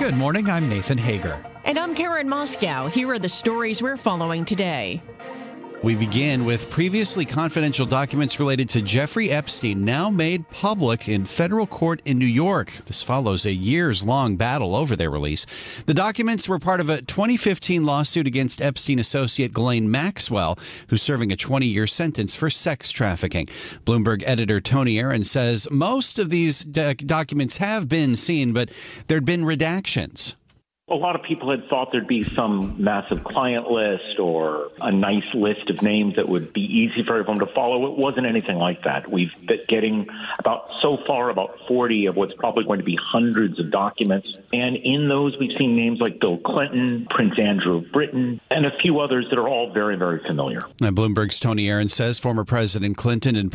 Good morning, I'm Nathan Hager. And I'm Karen Moscow. Here are the stories we're following today. We begin with previously confidential documents related to Jeffrey Epstein now made public in federal court in New York. This follows a years-long battle over their release. The documents were part of a 2015 lawsuit against Epstein associate Ghislaine Maxwell, who's serving a 20-year sentence for sex trafficking. Bloomberg editor Tony Aaron says most of these documents have been seen, but there'd been redactions. A lot of people had thought there'd be some massive client list or a nice list of names that would be easy for everyone to follow. It wasn't anything like that. We've been getting about 40 of what's probably going to be hundreds of documents. And in those, we've seen names like Bill Clinton, Prince Andrew of Britain, and a few others that are all very, very familiar. And Bloomberg's Tony Aaron says former President Clinton and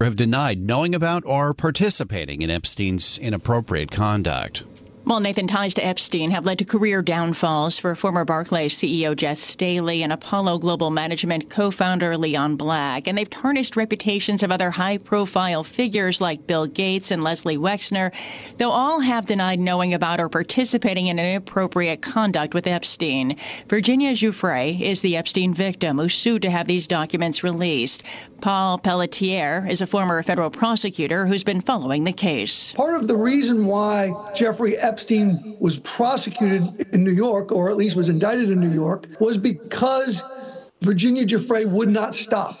have denied knowing about or participating in Epstein's inappropriate conduct. Well, Nathan, ties to Epstein have led to career downfalls for former Barclays CEO Jess Staley and Apollo Global Management co-founder Leon Black. And they've tarnished reputations of other high-profile figures like Bill Gates and Leslie Wexner, though all have denied knowing about or participating in inappropriate conduct with Epstein. Virginia Giuffre is the Epstein victim who sued to have these documents released. Paul Pelletier is a former federal prosecutor who's been following the case. Part of the reason why Jeffrey Epstein was prosecuted in New York, or at least was indicted in New York, was because Virginia Giuffre would not stop.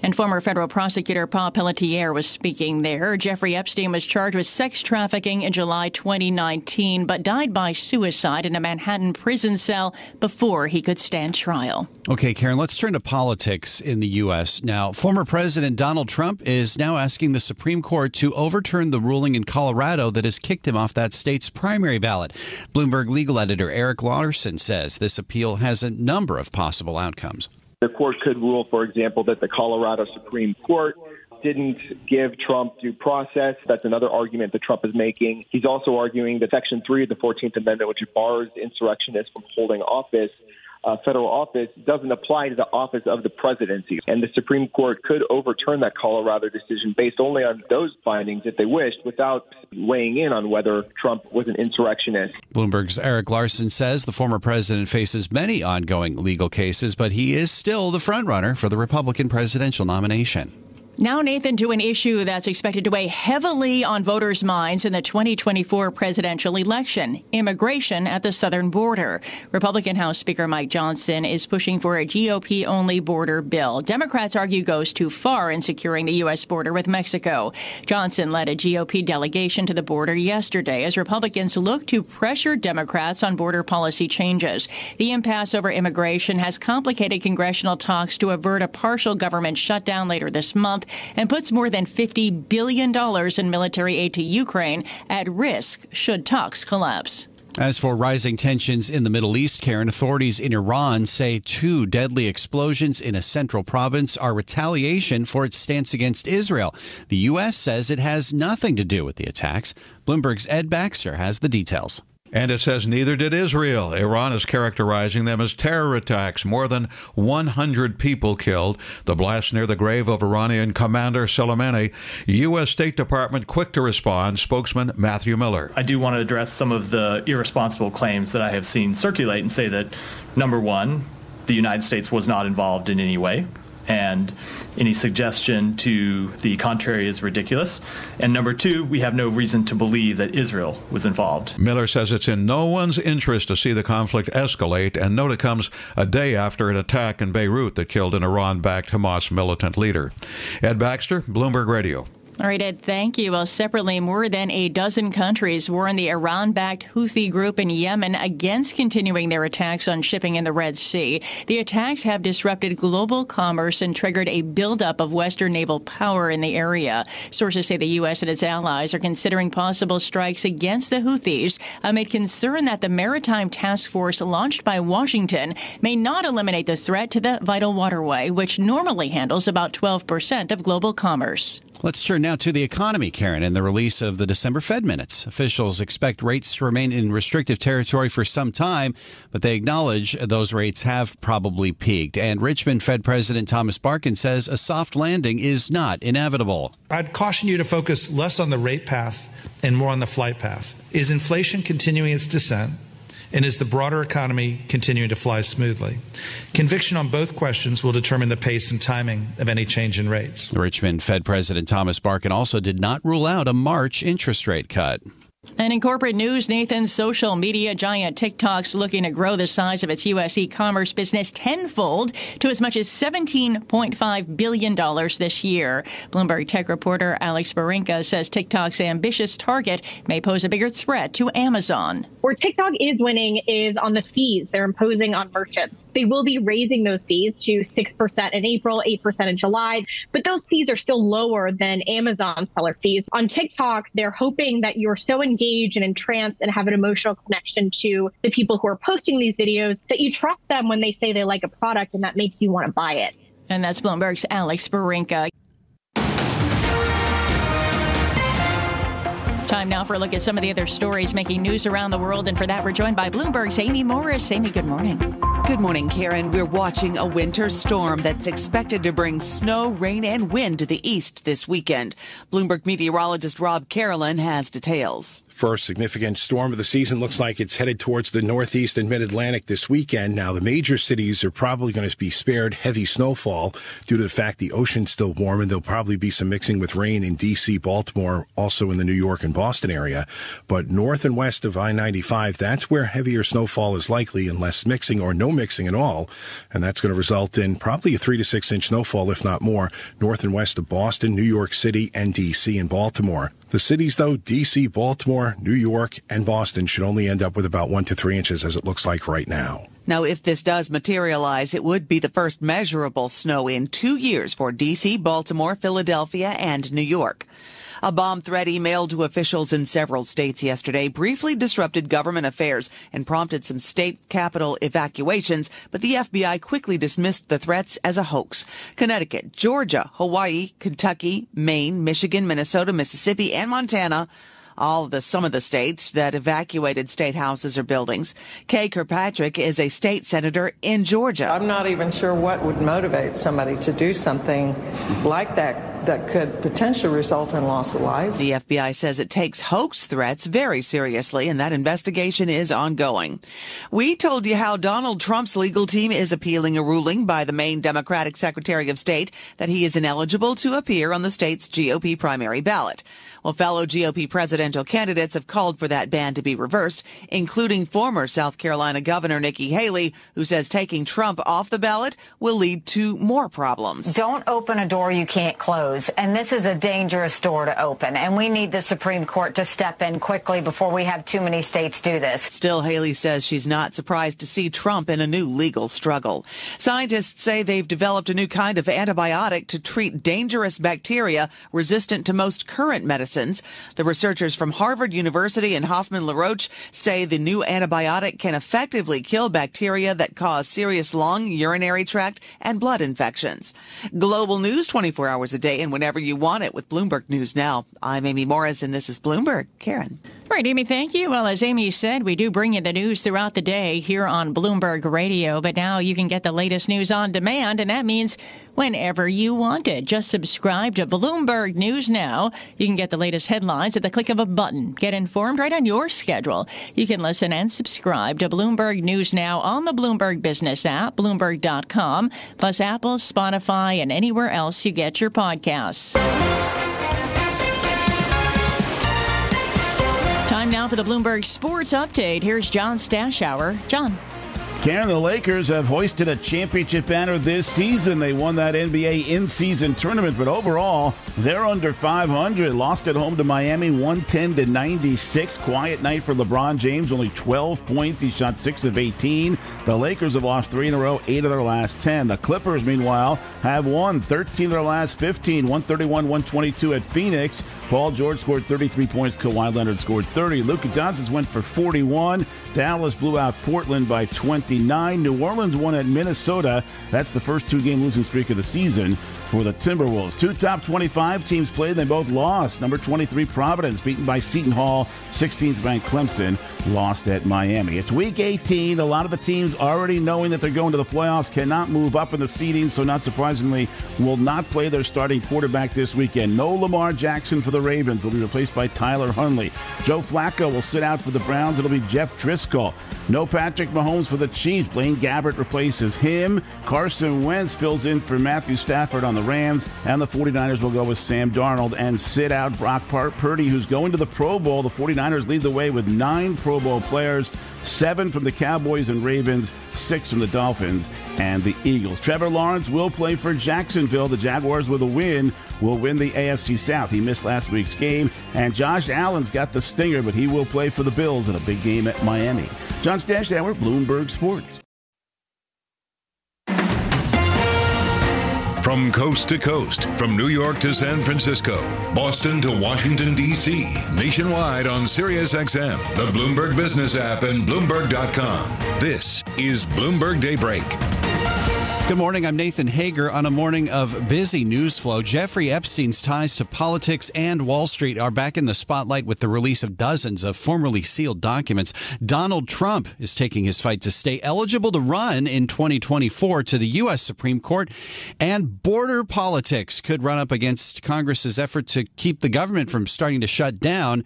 And former federal prosecutor Paul Pelletier was speaking there. Jeffrey Epstein was charged with sex trafficking in July 2019, but died by suicide in a Manhattan prison cell before he could stand trial. Okay, Karen, let's turn to politics in the U.S. now. Former President Donald Trump is now asking the Supreme Court to overturn the ruling in Colorado that has kicked him off that state's primary ballot. Bloomberg legal editor Eric Larson says this appeal has a number of possible outcomes. The court could rule, for example, that the Colorado Supreme Court didn't give Trump due process. That's another argument that Trump is making. He's also arguing that Section 3 of the 14th Amendment, which bars insurrectionists from holding office, federal office, doesn't apply to the office of the presidency. And the Supreme Court could overturn that Colorado decision based only on those findings if they wished, without weighing in on whether Trump was an insurrectionist. Bloomberg's Eric Larson says the former president faces many ongoing legal cases, but he is still the frontrunner for the Republican presidential nomination. Now, Nathan, to an issue that's expected to weigh heavily on voters' minds in the 2024 presidential election, immigration at the southern border. Republican House Speaker Mike Johnson is pushing for a GOP-only border bill Democrats argue goes too far in securing the U.S. border with Mexico. Johnson led a GOP delegation to the border yesterday as Republicans look to pressure Democrats on border policy changes. The impasse over immigration has complicated congressional talks to avert a partial government shutdown later this month, and puts more than $50 billion in military aid to Ukraine at risk should talks collapse. As for rising tensions in the Middle East, Karen, authorities in Iran say two deadly explosions in a central province are retaliation for its stance against Israel. The U.S. says it has nothing to do with the attacks. Bloomberg's Ed Baxter has the details. And it says neither did Israel. Iran is characterizing them as terror attacks. More than 100 people killed. The blast near the grave of Iranian commander Soleimani. U.S. State Department quick to respond. Spokesman Matthew Miller. I do want to address some of the irresponsible claims that I have seen circulate and say that, number one, the United States was not involved in any way. And any suggestion to the contrary is ridiculous. And number two, we have no reason to believe that Israel was involved. Miller says it's in no one's interest to see the conflict escalate, and note it comes a day after an attack in Beirut that killed an Iran-backed Hamas militant leader. Ed Baxter, Bloomberg Radio. All right, Ed, thank you. Well, separately, more than a dozen countries warned the Iran-backed Houthi group in Yemen against continuing their attacks on shipping in the Red Sea. The attacks have disrupted global commerce and triggered a buildup of Western naval power in the area. Sources say the U.S. and its allies are considering possible strikes against the Houthis amid concern that the maritime task force launched by Washington may not eliminate the threat to the vital waterway, which normally handles about 12% of global commerce. Let's turn now to the economy, Karen, and the release of the December Fed minutes. Officials expect rates to remain in restrictive territory for some time, but they acknowledge those rates have probably peaked. And Richmond Fed President Thomas Barkin says a soft landing is not inevitable. I'd caution you to focus less on the rate path and more on the flight path. Is inflation continuing its descent? And is the broader economy continuing to fly smoothly? Conviction on both questions will determine the pace and timing of any change in rates. Richmond Fed President Thomas Barkin also did not rule out a March interest rate cut. And in corporate news, Nathan's social media giant TikTok's looking to grow the size of its U.S. e-commerce business tenfold to as much as $17.5 billion this year. Bloomberg tech reporter Alex Barinka says TikTok's ambitious target may pose a bigger threat to Amazon. Where TikTok is winning is on the fees they're imposing on merchants. They will be raising those fees to 6% in April, 8% in July, but those fees are still lower than Amazon seller fees. On TikTok, they're hoping that you're so engage and entrance and have an emotional connection to the people who are posting these videos that you trust them when they say they like a product, and that makes you want to buy it. And that's Bloomberg's Alex Barinka. Time now for a look at some of the other stories making news around the world. And for that, we're joined by Bloomberg's Amy Morris. Amy, good morning. Good morning, Karen. We're watching a winter storm that's expected to bring snow, rain, and wind to the east this weekend. Bloomberg meteorologist Rob Carolyn has details. First significant storm of the season looks like it's headed towards the northeast and mid-Atlantic this weekend. Now, the major cities are probably going to be spared heavy snowfall due to the fact the ocean's still warm, and there'll probably be some mixing with rain in D.C., Baltimore, also in the New York and Boston area. But north and west of I-95, that's where heavier snowfall is likely, and less mixing or no mixing at all. And that's going to result in probably a 3 to 6 inch snowfall, if not more, north and west of Boston, New York City, and D.C. and Baltimore. The cities, though, D.C., Baltimore, New York, and Boston should only end up with about 1 to 3 inches, as it looks like right now. Now, if this does materialize, it would be the first measurable snow in 2 years for D.C., Baltimore, Philadelphia, and New York. A bomb threat emailed to officials in several states yesterday briefly disrupted government affairs and prompted some state capital evacuations, but the FBI quickly dismissed the threats as a hoax. Connecticut, Georgia, Hawaii, Kentucky, Maine, Michigan, Minnesota, Mississippi, and Montana, some of the states that evacuated state houses or buildings. Kay Kirkpatrick is a state senator in Georgia. I'm not even sure what would motivate somebody to do something like that could potentially result in loss of life. The FBI says it takes hoax threats very seriously, and that investigation is ongoing. We told you how Donald Trump's legal team is appealing a ruling by the Maine Democratic Secretary of State that he is ineligible to appear on the state's GOP primary ballot. Well, fellow GOP presidential candidates have called for that ban to be reversed, including former South Carolina Governor Nikki Haley, who says taking Trump off the ballot will lead to more problems. Don't open a door you can't close. And this is a dangerous door to open. And we need the Supreme Court to step in quickly before we have too many states do this. Still, Haley says she's not surprised to see Trump in a new legal struggle. Scientists say they've developed a new kind of antibiotic to treat dangerous bacteria resistant to most current medicines. The researchers from Harvard University and Hoffman-LaRoche say the new antibiotic can effectively kill bacteria that cause serious lung, urinary tract, and blood infections. Global news 24 hours a day. And whenever you want it with Bloomberg News Now. I'm Amy Morris, and this is Bloomberg. Karen. All right, Amy, thank you. Well, as Amy said, we do bring you the news throughout the day here on Bloomberg Radio, but now you can get the latest news on demand, and that means whenever you want it. Just subscribe to Bloomberg News Now. You can get the latest headlines at the click of a button. Get informed right on your schedule. You can listen and subscribe to Bloomberg News Now on the Bloomberg Business app, Bloomberg.com, plus Apple, Spotify, and anywhere else you get your podcasts. Time now for the Bloomberg Sports Update. Here's John Stashauer. John. Karen, the Lakers have hoisted a championship banner this season. They won that NBA in-season tournament, but overall, they're under 500. Lost at home to Miami, 110-96. Quiet night for LeBron James, only 12 points. He shot 6 of 18. The Lakers have lost 3 in a row, 8 of their last 10. The Clippers, meanwhile, have won 13 of their last 15, 131-122 at Phoenix. Paul George scored 33 points. Kawhi Leonard scored 30. Luka Doncic went for 41. Dallas blew out Portland by 29. New Orleans won at Minnesota. That's the first two-game losing streak of the season. For the Timberwolves, two top 25 teams played, and they both lost. Number 23, Providence, beaten by Seton Hall. 16th-ranked Clemson lost at Miami. It's Week 18. A lot of the teams already knowing that they're going to the playoffs cannot move up in the seeding, so not surprisingly will not play their starting quarterback this weekend. No Lamar Jackson for the Ravens. He'll be replaced by Tyler Huntley. Joe Flacco will sit out for the Browns. It'll be Jeff Driscoll. No Patrick Mahomes for the Chiefs. Blaine Gabbert replaces him. Carson Wentz fills in for Matthew Stafford on the Rams. And the 49ers will go with Sam Darnold and sit out Brock Purdy, who's going to the Pro Bowl. The 49ers lead the way with 9 Pro Bowl players, 7 from the Cowboys and Ravens, 6 from the Dolphins and the Eagles. Trevor Lawrence will play for Jacksonville. The Jaguars with a win will win the AFC South. He missed last week's game. And Josh Allen's got the stinger, but he will play for the Bills in a big game at Miami. John Stashauer, Bloomberg Sports. From coast to coast, from New York to San Francisco, Boston to Washington, D.C., nationwide on SiriusXM, the Bloomberg Business App, and Bloomberg.com. This is Bloomberg Daybreak. Good morning. I'm Nathan Hager on a morning of busy news flow. Jeffrey Epstein's ties to politics and Wall Street are back in the spotlight with the release of dozens of formerly sealed documents. Donald Trump is taking his fight to stay eligible to run in 2024 to the U.S. Supreme Court. And border politics could run up against Congress's effort to keep the government from starting to shut down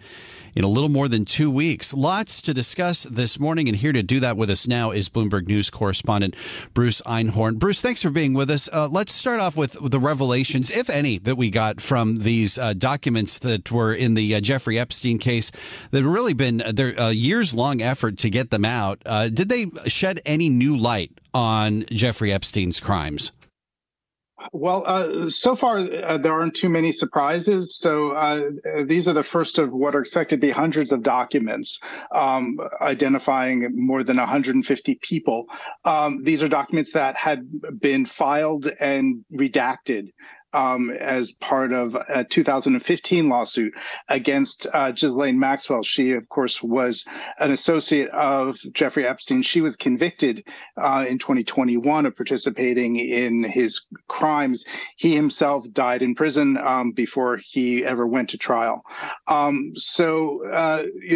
in a little more than 2 weeks. Lots to discuss this morning, and here to do that with us now is Bloomberg News correspondent Bruce Einhorn. Bruce, thanks for being with us. Let's start off with the revelations, if any, that we got from these documents that were in the Jeffrey Epstein case. They've really been a years-long effort to get them out. Did they shed any new light on Jeffrey Epstein's crimes? Well, so far, there aren't too many surprises. So these are the first of what are expected to be hundreds of documents identifying more than 150 people. These are documents that had been filed and redacted as part of a 2015 lawsuit against Ghislaine Maxwell. She, of course, was an associate of Jeffrey Epstein. She was convicted in 2021 of participating in his crimes. He himself died in prison before he ever went to trial. Some of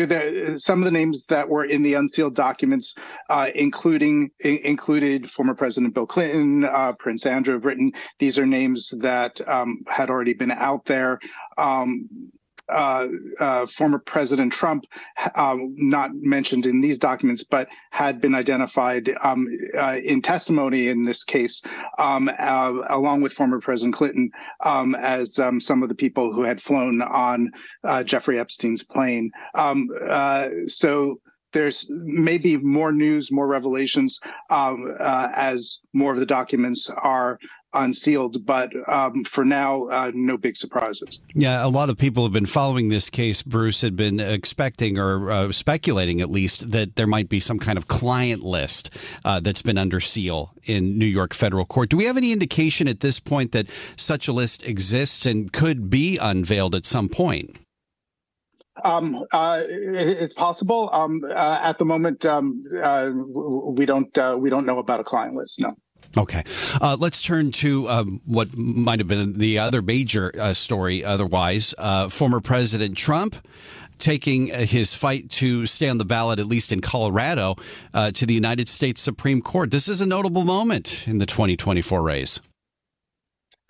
the names that were in the unsealed documents included former President Bill Clinton, Prince Andrew of Britain. These are names that had already been out there. Former President Trump, not mentioned in these documents, but had been identified in testimony in this case, along with former President Clinton, as some of the people who had flown on Jeffrey Epstein's plane. So there's maybe more news, more revelations as more of the documents are unsealed, but for now, no big surprises. Yeah, a lot of people have been following this case, Bruce, had been expecting or speculating at least that there might be some kind of client list that's been under seal in New York federal court. Do we have any indication at this point that such a list exists and could be unveiled at some point? It's possible. At the moment, we don't know about a client list. No. OK, let's turn to what might have been the other major story otherwise. Former President Trump taking his fight to stay on the ballot, at least in Colorado, to the United States Supreme Court. This is a notable moment in the 2024 race.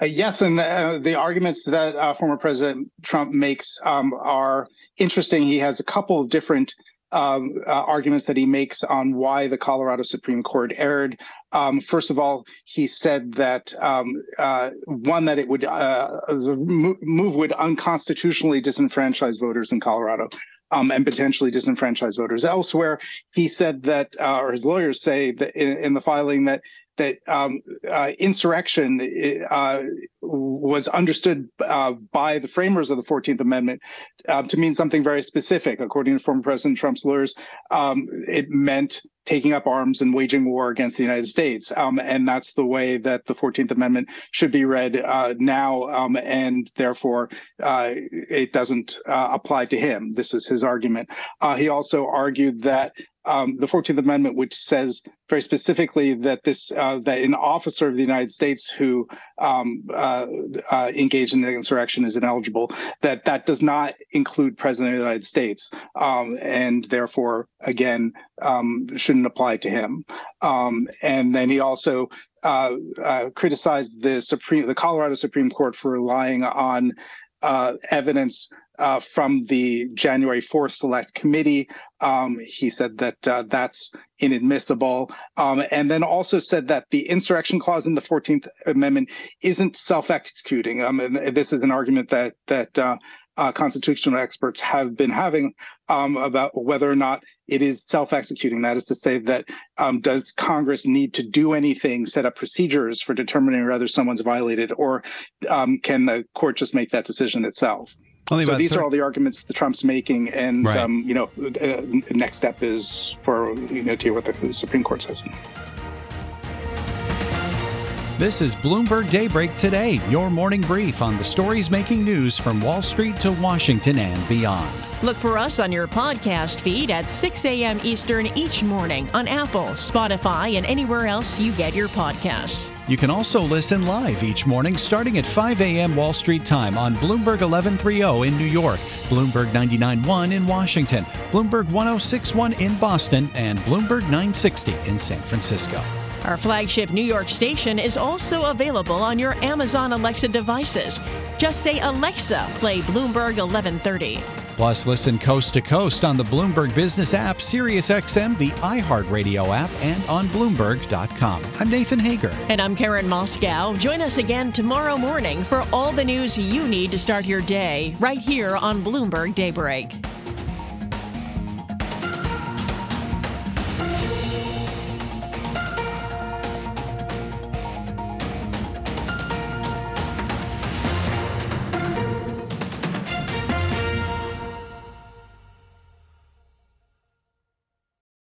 Yes, and the arguments that former President Trump makes are interesting. He has a couple of different arguments that he makes on why the Colorado Supreme Court erred. First of all, he said that the move would unconstitutionally disenfranchise voters in Colorado and potentially disenfranchise voters elsewhere. He said that, or his lawyers say that in the filing that insurrection was understood by the framers of the 14th Amendment to mean something very specific. According to former President Trump's lawyers, it meant taking up arms and waging war against the United States. And that's the way that the 14th Amendment should be read now, and therefore it doesn't apply to him. This is his argument. He also argued that the 14th Amendment, which says very specifically that this that an officer of the United States who engaged in an insurrection is ineligible, that that does not include President of the United States, and therefore, again, shouldn't apply to him. And then he also criticized the Colorado Supreme Court for relying on evidence from the January 4th Select Committee. He said that that's inadmissible, and then also said that the insurrection clause in the 14th Amendment isn't self-executing. And this is an argument that constitutional experts have been having about whether or not it is self-executing. That is to say that does Congress need to do anything, set up procedures for determining whether someone's violated, or can the court just make that decision itself? So these are all the arguments that Trump's making, and right. Next step is for to hear what the Supreme Court says. This is Bloomberg Daybreak Today, your morning brief on the stories making news from Wall Street to Washington and beyond. Look for us on your podcast feed at 6 a.m. Eastern each morning on Apple, Spotify, and anywhere else you get your podcasts. You can also listen live each morning starting at 5 a.m. Wall Street time on Bloomberg 1130 in New York, Bloomberg 99.1 in Washington, Bloomberg 106.1 in Boston, and Bloomberg 960 in San Francisco. Our flagship New York station is also available on your Amazon Alexa devices. Just say, Alexa, play Bloomberg 1130. Plus, listen coast to coast on the Bloomberg Business app, SiriusXM, the iHeartRadio app, and on Bloomberg.com. I'm Nathan Hager. And I'm Karen Moscow. Join us again tomorrow morning for all the news you need to start your day right here on Bloomberg Daybreak.